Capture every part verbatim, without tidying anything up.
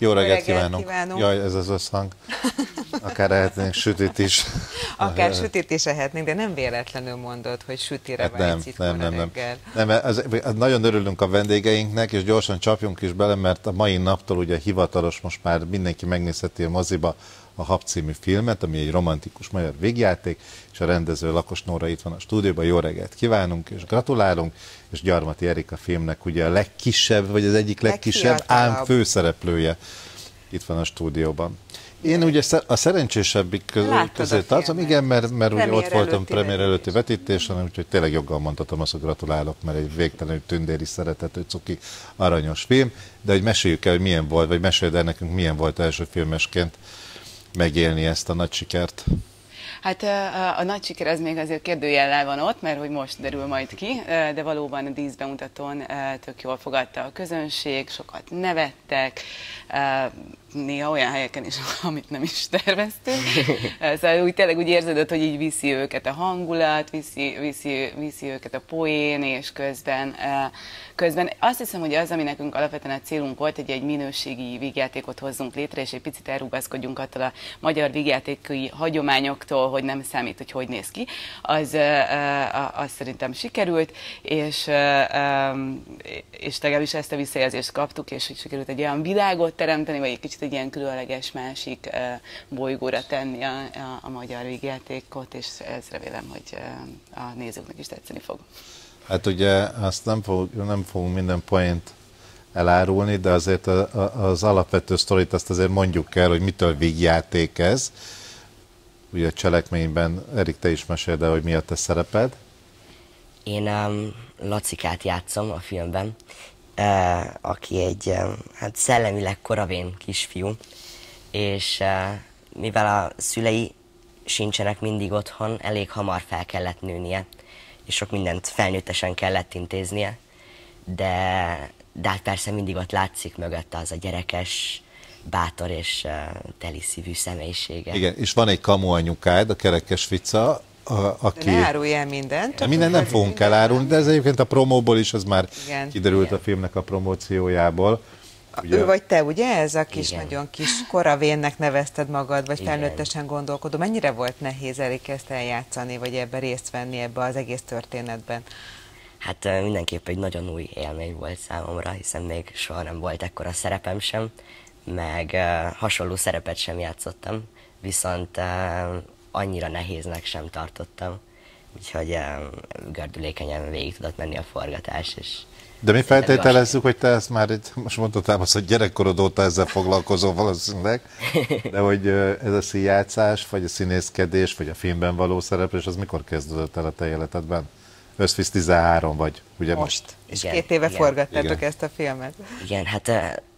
Jó reggelt kívánunk! kívánunk. Jaj, ez az összhang. Akár ehetnénk sütit is. Akár sütit is ehetnénk, de nem véletlenül mondod, hogy sütire hát vágysz itt nem, nem, nem, nem. nem ez, ez nagyon örülünk a vendégeinknek, és gyorsan csapjunk is bele, mert a mai naptól ugye hivatalos, most már mindenki megnézheti a moziba a Hab című filmet, ami egy romantikus magyar végjáték, és a rendező Lakos Nóra itt van a stúdióban. Jó reggelt kívánunk, és gratulálunk, és Gyarmati Erik a filmnek ugye a legkisebb, vagy az egyik legkisebb, ám főszereplője itt van a stúdióban. Én ugye a szerencsésebbik közé Láttad tartom, igen, mert, mert ugye ott voltam premier előtti vetítésen, úgyhogy tényleg joggal mondhatom azt, hogy gratulálok, mert egy végtelenül tündéri, szeretető, cuki, aranyos film, de hogy meséljük el, hogy milyen volt, vagy meséljük el nekünk, milyen volt első filmesként megélni ezt a nagy sikert. Hát a nagy siker az még azért kérdőjellel van ott, mert hogy most derül majd ki, de valóban a díszbemutatón tök jól fogadta a közönség, sokat nevettek, néha olyan helyeken is, amit nem is terveztünk. Szóval úgy tényleg úgy érződött, hogy így viszi őket a hangulat, viszi, viszi, viszi őket a poén, és közben, közben azt hiszem, hogy az, ami nekünk alapvetően a célunk volt, hogy egy minőségi vígjátékot hozzunk létre, és egy picit elrugaszkodjunk attól a magyar vígjátéki hagyományoktól, hogy nem számít, hogy hogy néz ki, az, az szerintem sikerült, és, és legalábbis ezt a visszajelzést kaptuk, és hogy sikerült egy olyan világot teremteni, vagy egy kicsit egy ilyen különleges másik uh, bolygóra tenni a, a, a magyar vígjátékot, és ez remélem, hogy uh, a nézőknek is tetszeni fog. Hát ugye azt nem, fog, nem fogunk minden point elárulni, de azért a, a, az alapvető sztorit azt azért mondjuk el, hogy mitől vígjáték ez. Ugye a cselekményben, Erik, te is meséld el, hogy mi a te szereped. Én um, Lacikát játszom a filmben, aki egy hát szellemileg koravén kisfiú, és mivel a szülei sincsenek mindig otthon, elég hamar fel kellett nőnie, és sok mindent felnőttesen kellett intéznie, de, de hát persze mindig ott látszik mögötte az a gyerekes, bátor és teli szívű személyisége. Igen, és van egy kamu anyukád, a Kerekes Vica, A, aki... Ne árulj el mindent. Minden nem fogunk minden elárulni, de ez egyébként a promóból is, ez már igen, kiderült igen. A filmnek a promóciójából. Ugye... Ő vagy te, ugye? Ez a kis, igen. nagyon kis koravénnek nevezted magad, vagy igen. felnőttesen gondolkodó. Mennyire volt nehéz Erik ezt eljátszani, vagy ebbe részt venni ebbe az egész történetben? Hát mindenképp egy nagyon új élmény volt számomra, hiszen még soha nem volt ekkora szerepem sem, meg uh, hasonló szerepet sem játszottam, viszont uh, annyira nehéznek sem tartottam, úgyhogy um, gördülékenyen végig tudott menni a forgatás. És de mi feltételezzük, hogy te ezt már, itt, most mondtad azt, hogy gyerekkorod óta ezzel foglalkozol valószínűleg, de hogy ez a színjátszás, vagy a színészkedés, vagy a filmben való szereplés, az mikor kezdődött el a te életedben? Összvisz tizenhárom vagy, ugye most? most? És igen, két éve igen. forgattátok igen. ezt a filmet. Igen, hát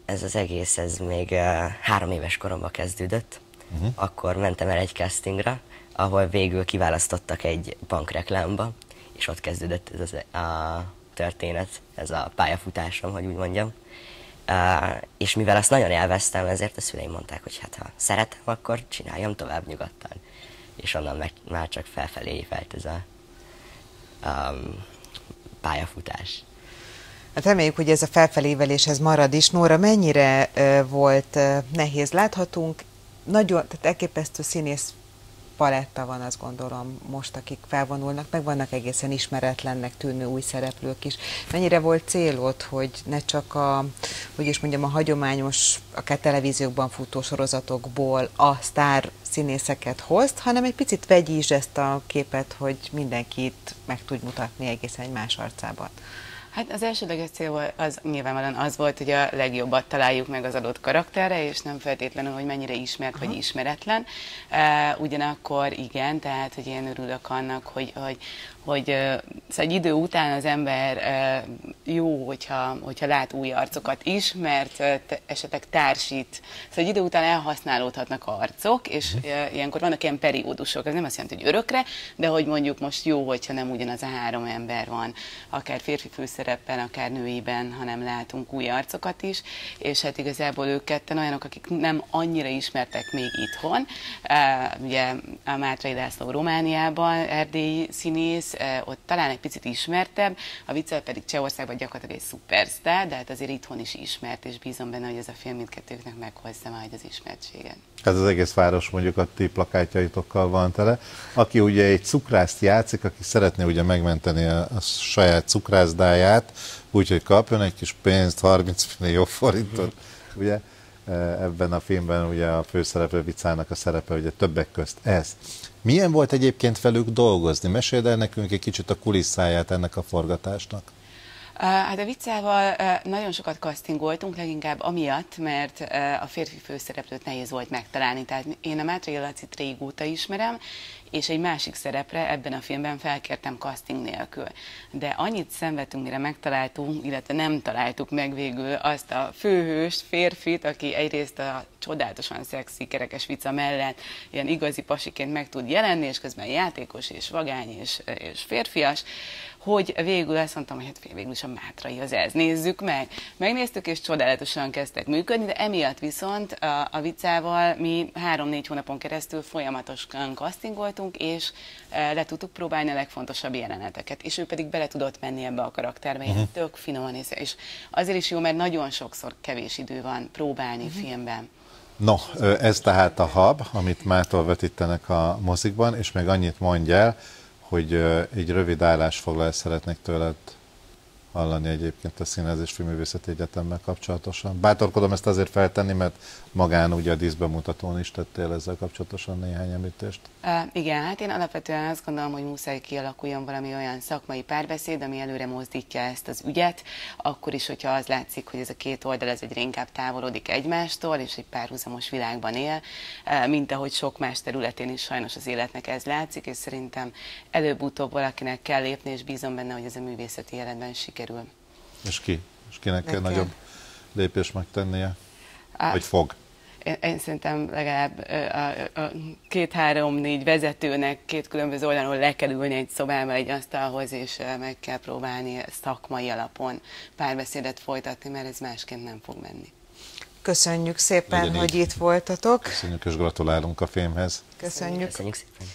ez az egész, ez még három éves koromban kezdődött. Uh-huh. Akkor mentem el egy castingra, ahol végül kiválasztottak egy bankreklámba, és ott kezdődött ez a történet, ez a pályafutásom, hogy úgy mondjam. Uh, és mivel azt nagyon élveztem, ezért a szüleim mondták, hogy hát ha szeretem, akkor csináljam tovább nyugodtan. És onnan meg, már csak felfelé épült ez a um, pályafutás. Hát reméljük, hogy ez a felfelévelés ez marad is. Nóra, mennyire uh, volt uh, nehéz? Láthatunk nagyon, tehát elképesztő színész paletta van, azt gondolom, most, akik felvonulnak, meg vannak egészen ismeretlennek tűnő új szereplők is. Mennyire volt célod, hogy ne csak a, hogy is mondjam, a hagyományos, akár televíziókban futó sorozatokból a sztár színészeket hozd, hanem egy picit vegyítsd ezt a képet, hogy mindenkit meg tudj mutatni egészen egy más arcában. Hát az elsődleges cél az nyilvánvalóan az volt, hogy a legjobbat találjuk meg az adott karakterre, és nem feltétlenül, hogy mennyire ismert Aha. vagy ismeretlen. Uh, ugyanakkor igen, tehát hogy én örülök annak, hogy, hogy, hogy uh, szóval egy idő után az ember uh, jó, hogyha, hogyha lát új arcokat is, mert uh, esetleg társít. Szóval egy idő után elhasználódhatnak arcok, és uh, ilyenkor vannak ilyen periódusok, ez nem azt jelenti, hogy örökre, de hogy mondjuk most jó, hogyha nem ugyanaz a három ember van, akár férfi főszereplő, szerepen, akár nőiben, hanem látunk új arcokat is, és hát igazából ők ketten olyanok, akik nem annyira ismertek még itthon. Uh, ugye a Mátrai László Romániában, erdélyi színész, ott talán egy picit ismertebb, a Vica pedig Csehországban gyakorlatilag egy szupersztár, de hát azért itthon is ismert, és bízom benne, hogy ez a film mindkettőknek meghozza majd az ismertséget. Ez az egész város mondjuk a ti plakátjaitokkal van tele. Aki ugye egy cukrászt játszik, aki szeretné ugye megmenteni a, a saját cukrászdáját, úgyhogy kapjon egy kis pénzt, harminc millió forintot, ugye? Ebben a filmben ugye a főszereplő Vicának a szerepe ugye többek közt ez. Milyen volt egyébként velük dolgozni? Meséld el nekünk egy kicsit a kulisszáját ennek a forgatásnak. Hát a Vicával nagyon sokat castingoltunk, leginkább amiatt, mert a férfi főszereplőt nehéz volt megtalálni. Tehát én a Mátrai Lacit régóta ismerem, és egy másik szerepre ebben a filmben felkértem casting nélkül. De annyit szenvedtünk, mire megtaláltunk, illetve nem találtuk meg végül azt a főhőst, férfit, aki egyrészt a csodálatosan szexi Kerekes Vica mellett ilyen igazi pasiként meg tud jelenni, és közben játékos és vagány és, és férfias, hogy végül azt mondtam, hogy hát végül is a Mátrai az ez, nézzük meg. Megnéztük, és csodálatosan kezdtek működni, de emiatt viszont a, a Vicával mi három-négy hónapon keresztül folyamatosan castingoltunk, és e, le tudtuk próbálni a legfontosabb jeleneteket, és ő pedig bele tudott menni ebbe a karakterbe, uh-huh. tök finoman, és, és azért is jó, mert nagyon sokszor kevés idő van próbálni uh-huh. filmben. No, ez tehát a Hab, amit mától vetítenek a mozikban, és meg annyit mondj el, hogy egy rövid állásfoglalást szeretnék tőled hallani egyébként a Színház- és Filmművészeti Egyetemmel kapcsolatosan. Bátorkodom ezt azért feltenni, mert magán ugye a díszbemutatón is tettél ezzel kapcsolatosan néhány említést. Uh, igen, hát én alapvetően azt gondolom, hogy muszáj kialakuljon valami olyan szakmai párbeszéd, ami előre mozdítja ezt az ügyet, akkor is, hogyha az látszik, hogy ez a két oldal ez egyre inkább távolodik egymástól, és egy párhuzamos világban él, mint ahogy sok más területén is sajnos az életnek ez látszik, és szerintem előbb-utóbb valakinek kell lépni, és bízom benne, hogy ez a művészeti életben sikerül. És ki? És kinek kell nagyobb lépést megtennie? Vagy fog? Én, én szerintem legalább a, a két-három-négy vezetőnek két különböző oldalon le kell ülni egy szobába, egy asztalhoz, és meg kell próbálni szakmai alapon párbeszédet folytatni, mert ez másként nem fog menni. Köszönjük szépen, hogy itt voltatok. Köszönjük, és gratulálunk a filmhez. Köszönjük. Köszönjük szépen.